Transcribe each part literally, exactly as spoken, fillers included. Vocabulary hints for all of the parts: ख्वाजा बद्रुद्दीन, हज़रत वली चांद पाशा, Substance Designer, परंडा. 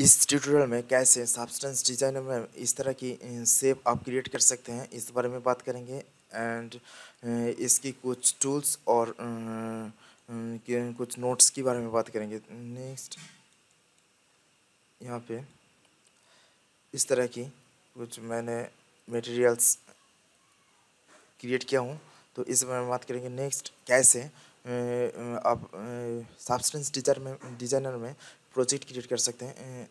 इस ट्यूटोरियल में कैसे सब्सटेंस डिजाइनर में इस तरह की शेप आप क्रिएट कर सकते हैं, इस बारे में बात करेंगे एंड इसकी कुछ टूल्स और कुछ नोट्स के बारे में बात करेंगे। नेक्स्ट यहाँ पे इस तरह की कुछ मैंने मटेरियल्स क्रिएट किया हूँ, तो इस बारे में बात करेंगे। नेक्स्ट कैसे आप सब्सटेंस डिजाइनर डिजाइनर में प्रोजेक्ट क्रिएट कर सकते हैं।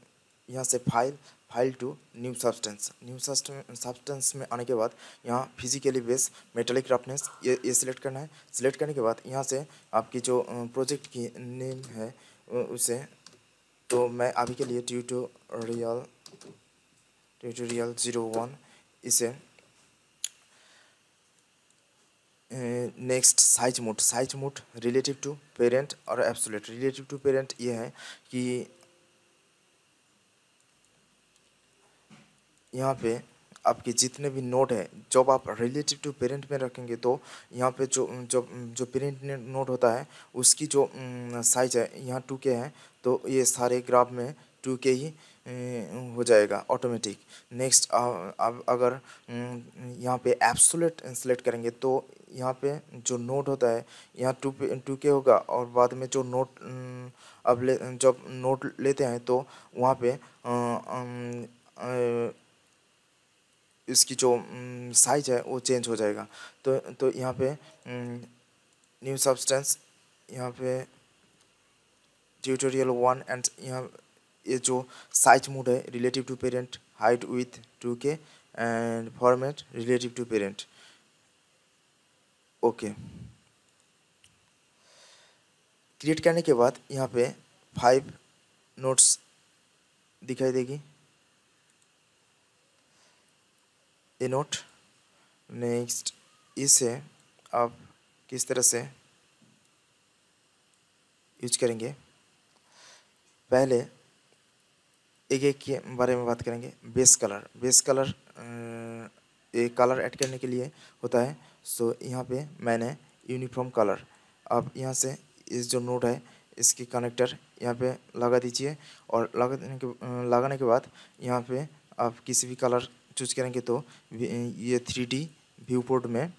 यहाँ से file file to new substance new substance में आने के बाद यहाँ फिजिकली बेस्ड मेटालिक रफनेस ये ये सिलेक्ट करना है। सिलेक्ट करने के बाद यहाँ से आपकी जो प्रोजेक्ट की नेम है उसे, तो मैं अभी के लिए ट्यूटोरियल ट्यूटोरियल जीरो वन इसे next size mode size mode relative to parent और एब्सोल्यूट। रिलेटिव टू पेरेंट ये है कि यहाँ पे आपके जितने भी नोट है, जब आप रिलेटिव टू पेरेंट में रखेंगे तो यहाँ पे जो जो जो पेरेंट नोट होता है उसकी जो साइज है यहाँ टू के है, तो ये सारे ग्राफ में टू के ही हो जाएगा ऑटोमेटिक। नेक्स्ट अब अगर यहाँ पे एब्सोल्यूट सेलेक्ट करेंगे तो यहाँ पे जो नोट होता है यहाँ टू पे टू के होगा, और बाद में जो नोट अब ले जब नोट लेते हैं तो वहाँ पे आ, आ, आ, इसकी जो साइज है वो चेंज हो जाएगा। तो तो यहाँ पे न्यू सब्सटेंस, यहाँ पे ट्यूटोरियल वन एंड यहाँ ये जो साइज मोड है relative to parent, height with two K and format relative to parent. Okay, create करने के बाद यहाँ पे फाइव नोट्स दिखाई देगी, ये नोट। नेक्स्ट इसे आप किस तरह से यूज करेंगे, पहले एक एक के बारे में बात करेंगे। बेस कलर बेस कलर एक कलर ऐड करने के लिए होता है। सो so, यहाँ पे मैंने यूनिफॉर्म कलर, अब यहाँ से इस जो नोड है इसके कनेक्टर यहाँ पे लगा दीजिए, और लगा देने के लगाने के बाद यहाँ पे आप किसी भी कलर चूज करेंगे तो ये थ्री डी व्यू पोर्ट में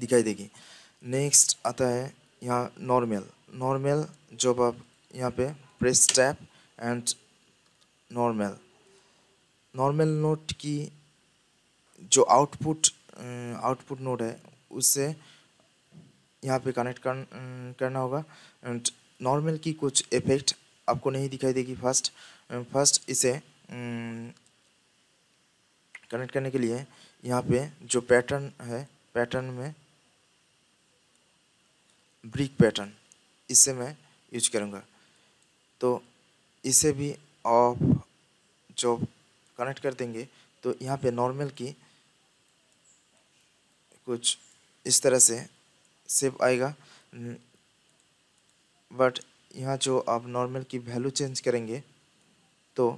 दिखाई देगी। नेक्स्ट आता है यहाँ नॉर्मल नॉर्मल जब आप यहाँ पे press tap and normal normal note की जो आउटपुट आउटपुट नोट है उससे यहाँ पे कनेक्ट कर, करना होगा। एंड नॉर्मल की कुछ इफेक्ट आपको नहीं दिखाई देगी। फर्स्ट फर्स्ट इसे कनेक्ट करने के लिए यहाँ पे जो पैटर्न है, पैटर्न में ब्रिक पैटर्न इससे मैं यूज करूँगा, तो इसे भी आप जो कनेक्ट कर देंगे तो यहाँ पे नॉर्मल की कुछ इस तरह से सेव आएगा। बट यहाँ जो आप नॉर्मल की वैल्यू चेंज करेंगे तो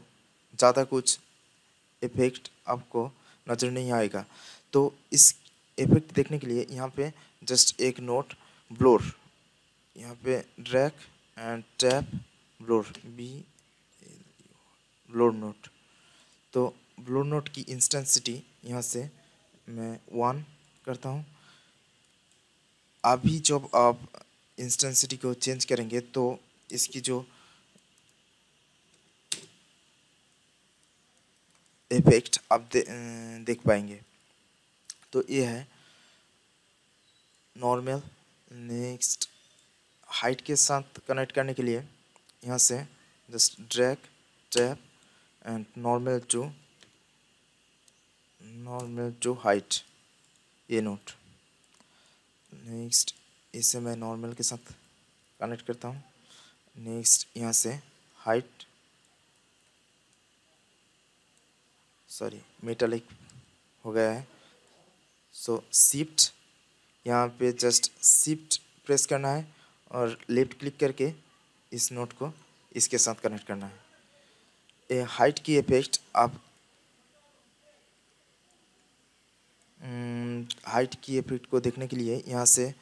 ज़्यादा कुछ इफेक्ट आपको नज़र नहीं आएगा। तो इस इफेक्ट देखने के लिए यहाँ पे जस्ट एक नोट ब्लोर, यहाँ पे drag and tap blur B blur note. तो ब्लोर नोट की इंटेंसिटी यहाँ से मैं वन करता हूँ। अभी जब आप इंटेंसिटी को चेंज करेंगे तो इसकी जो इफेक्ट आप दे, देख पाएंगे। तो ये है नॉर्मल। नेक्स्ट हाइट के साथ कनेक्ट करने के लिए यहाँ से just drag tap and normal to normal to height ये नोट। नेक्स्ट इसे मैं नॉर्मल के साथ कनेक्ट करता हूँ। नेक्स्ट यहाँ से हाइट सॉरी मेटालिक हो गया है। सो शिफ्ट यहाँ पे जस्ट शिफ्ट प्रेस करना है और लेफ्ट क्लिक करके इस नोट को इसके साथ कनेक्ट करना है। ये हाइट की इफेक्ट आप हाइट की इफेक्ट को देखने के लिए यहाँ से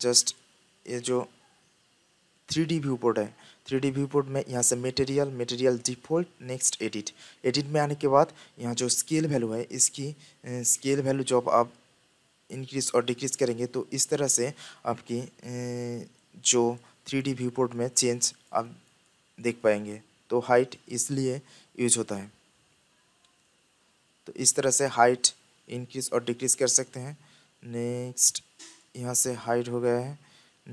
जस्ट ये जो थ्री डी व्यू पोर्ट है थ्री डी व्यू पोर्ट में यहाँ से material material default next edit edit में आने के बाद यहाँ जो स्केल वैल्यू है इसकी स्केल वैल्यू जो आप इंक्रीज और डिक्रीज करेंगे तो इस तरह से आपकी जो थ्री डी व्यू पोर्ट में चेंज आप देख पाएंगे। तो हाइट इसलिए यूज होता है। तो इस तरह से हाइट इंक्रीज और डिक्रीज कर सकते हैं। नेक्स्ट यहाँ से हाइट हो गया है।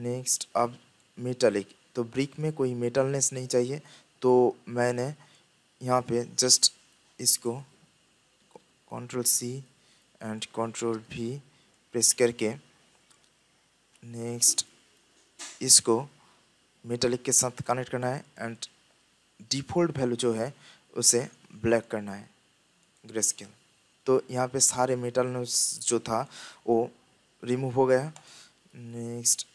नेक्स्ट अब मेटालिक, तो ब्रिक में कोई मेटलनेस नहीं चाहिए तो मैंने यहाँ पे जस्ट इसको कंट्रोल सी एंड कंट्रोल भी प्रेस करके नेक्स्ट इसको मेटालिक के साथ कनेक्ट करना है एंड डिफ़ॉल्ट वैल्यू जो है उसे ब्लैक करना है ग्रेस्केल। तो यहाँ पे सारे मेटलनेस जो था वो रिमूव हो गया। नेक्स्ट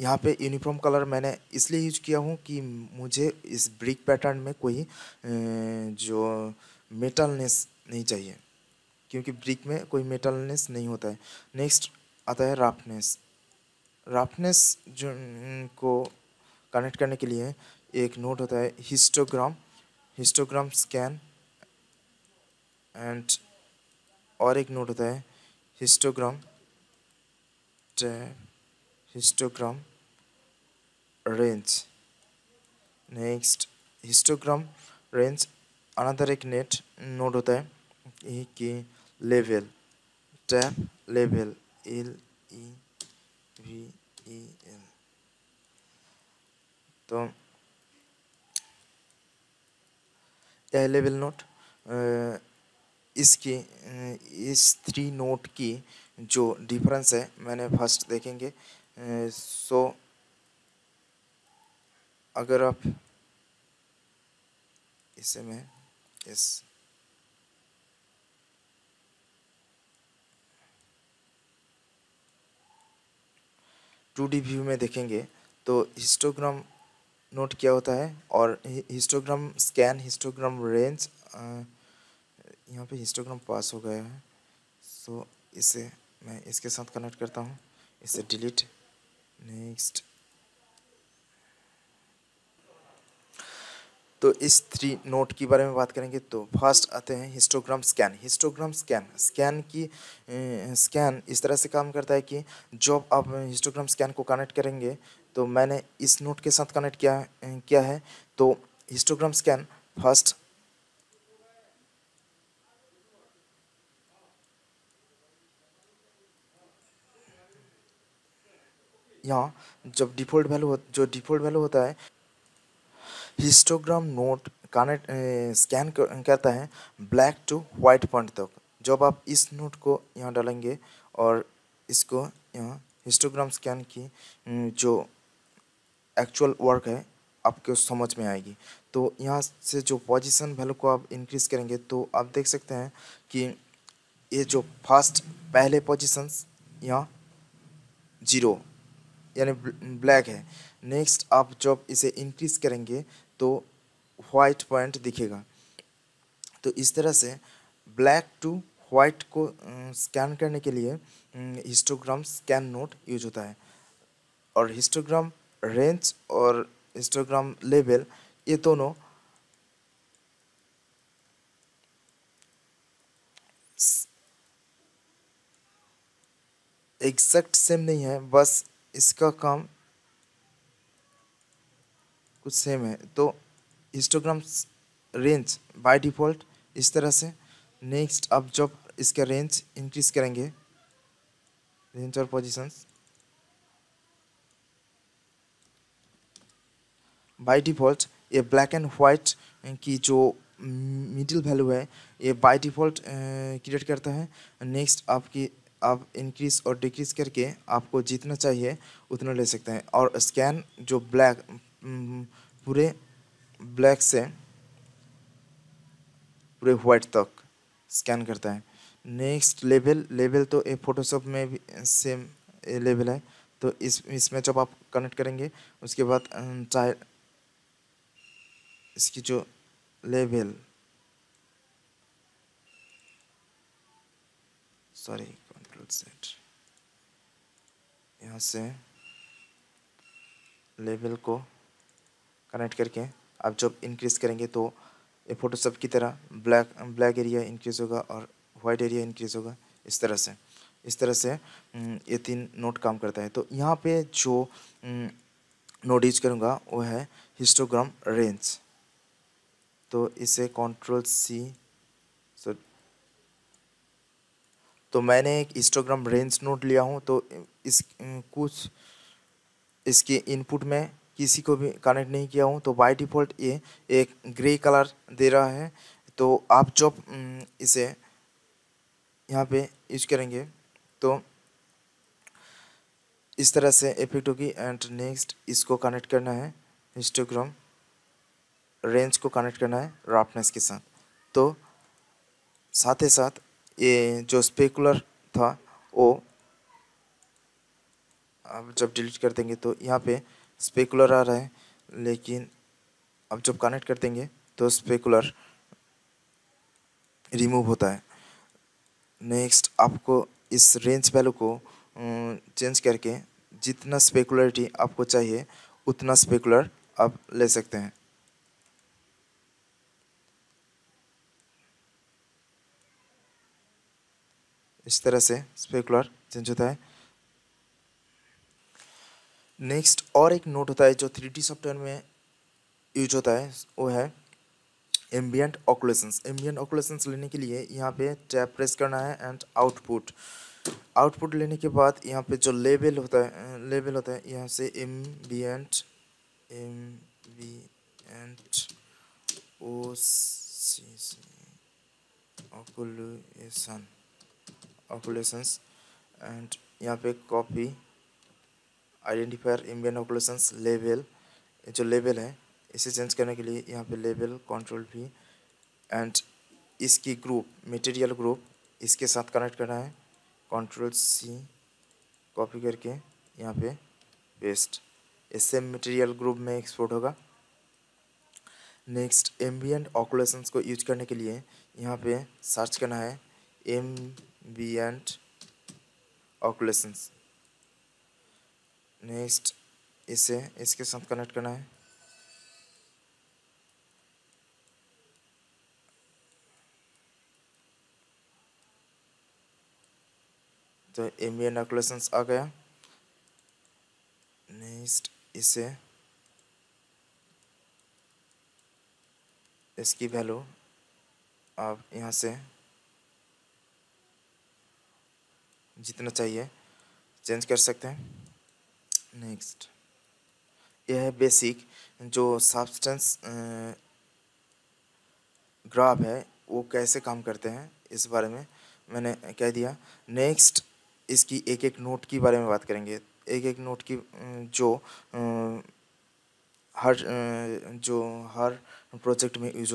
यहाँ पे यूनिफॉर्म कलर मैंने इसलिए यूज किया हूँ कि मुझे इस ब्रिक पैटर्न में कोई जो मेटलनेस नहीं चाहिए क्योंकि ब्रिक में कोई मेटलनेस नहीं होता है। नेक्स्ट आता है राफनेस। राफनेस जो को कनेक्ट करने के लिए एक नोट होता है हिस्टोग्राम, हिस्टोग्राम स्कैन एंड और एक नोट होता है histogram tab histogram range. Next histogram range another एक नेट नोड होता है कि level tap level L E V E L. तो यह लेवल नोट इसकी इस थ्री नोट की जो डिफरेंस है मैंने फर्स्ट देखेंगे। सो so, अगर आप इसे में इस टू डी व्यू में देखेंगे तो हिस्टोग्राम नोट क्या होता है और हिस्टोग्राम स्कैन हिस्टोग्राम रेंज यहाँ पे हिस्टोग्राम पास हो गया है। सो so, इसे मैं इसके साथ कनेक्ट करता हूँ, इसे डिलीट। नेक्स्ट तो इस थ्री नोट के बारे में बात करेंगे। तो फर्स्ट आते हैं histogram scan. Histogram scan scan की स्कैन इस तरह से काम करता है कि जब आप हिस्टोग्राम स्कैन को कनेक्ट करेंगे तो मैंने इस नोट के साथ कनेक्ट किया किया है। तो हिस्टोग्राम स्कैन फर्स्ट यहाँ जब डिफ़ॉल्ट वैल्यू जो डिफ़ॉल्ट वैल्यू होता है हिस्टोग्राम नोट कनेक्ट स्कैन करता है ब्लैक टू वाइट पॉइंट तक। जब आप इस नोट को यहाँ डालेंगे और इसको यहाँ हिस्टोग्राम स्कैन की जो एक्चुअल वर्क है आपको समझ में आएगी। तो यहाँ से जो पोजीशन वैल्यू को आप इंक्रीज करेंगे तो आप देख सकते हैं कि ये जो फर्स्ट पहले पोजीशंस यहाँ जीरो यानी ब्लैक है। नेक्स्ट आप जब इसे इंक्रीज करेंगे तो वाइट पॉइंट दिखेगा। तो इस तरह से ब्लैक टू वाइट को स्कैन करने के लिए हिस्टोग्राम स्कैन नोट यूज होता है। और हिस्टोग्राम रेंज और हिस्टोग्राम लेवल ये दोनों एग्जैक्ट सेम नहीं है, बस इसका काम कुछ सेम है। तो हिस्टोग्राम रेंज बाय डिफ़ॉल्ट इस तरह से। नेक्स्ट आप जब इसका रेंज इंक्रीज करेंगे रेंज और पोजीशंस बाय डिफ़ॉल्ट ये ब्लैक एंड वाइट की जो मिडिल वैल्यू है ये बाय डिफ़ॉल्ट क्रिएट करता है। नेक्स्ट आपकी आप इंक्रीज और डिक्रीज करके आपको जितना चाहिए उतना ले सकते हैं। और स्कैन जो ब्लैक पूरे ब्लैक से पूरे वाइट तक स्कैन करता है। नेक्स्ट लेवल लेवल तो ये फोटोशॉप में भी सेम लेवल है। तो इस इसमें जब आप कनेक्ट करेंगे उसके बाद चाहे इसकी जो लेवल सॉरी कंट्रोल सेट यहाँ से लेवल को कनेक्ट करके आप जब इंक्रीज़ करेंगे तो ये फोटो सब की तरह ब्लैक ब्लैक एरिया इंक्रीज़ होगा और वाइट एरिया इंक्रीज़ होगा। इस तरह से इस तरह से ये तीन नोट काम करता है। तो यहाँ पे जो नोट यूज करूँगा वो है हिस्टोग्राम रेंज। तो इसे कंट्रोल सी। सो तो मैंने एक हिस्टोग्राम रेंज नोट लिया हूँ। तो इस कुछ इसके इनपुट में किसी को भी कनेक्ट नहीं किया हूँ। तो बाय डिफ़ॉल्ट ये एक ग्रे कलर दे रहा है। तो आप जब इसे यहाँ पे यूज करेंगे तो इस तरह से इफेक्ट होगी। एंड नेक्स्ट इसको कनेक्ट करना है, हिस्टोग्राम रेंज को कनेक्ट करना है रफनेस के साथ। तो साथ ही साथ ये जो स्पेकुलर था वो अब जब डिलीट कर देंगे तो यहाँ पे स्पेकुलर आ रहा है, लेकिन अब जब कनेक्ट कर देंगे तो स्पेकुलर रिमूव होता है। नेक्स्ट आपको इस रेंज वैल्यू को चेंज करके जितना स्पेकुलरिटी आपको चाहिए उतना स्पेकुलर आप ले सकते हैं। इस तरह से स्पेकुलर चेंज होता है। नेक्स्ट और एक नोट होता है जो थ्री डी सॉफ्टवेयर में यूज होता है, वो है एम्बियंट ऑक्यूलेशंस। एम्बियंट ऑक्यूलेशंस लेने के लिए यहाँ पे टैप प्रेस करना है एंड आउटपुट आउटपुट लेने के बाद यहाँ पे जो लेवल होता है लेवल होता है यहाँ से ambient ambient O C C occlusion occlusions and यहाँ पे copy identifier ambient occlusions level. जो लेवल है इसे चेंज करने के लिए यहाँ पे लेवल कंट्रोल भी एंड इसकी ग्रुप मटेरियल ग्रुप इसके साथ कनेक्ट करना है, कंट्रोल सी कॉपी करके यहाँ पे पेस्ट। इससे मटेरियल ग्रुप में एक्सपोर्ट होगा। नेक्स्ट एम्बियंट ऑक्यूलेशंस को यूज करने के लिए यहाँ पे सर्च करना है एम्बियंट ऑक्यूलेशंस। नेक्स्ट इसे इसके साथ कनेक्ट करना है। तो एम्बियंट ऑक्यूलेशंस आ गया। नेक्स्ट इसे इसकी वैल्यू आप यहाँ से जितना चाहिए चेंज कर सकते हैं। नेक्स्ट यह है बेसिक जो सब्सटेंस ग्राफ है वो कैसे काम करते हैं इस बारे में मैंने कह दिया। नेक्स्ट इसकी एक एक नोट की बारे में बात करेंगे। एक एक नोट की जो हर जो हर प्रोजेक्ट में यूज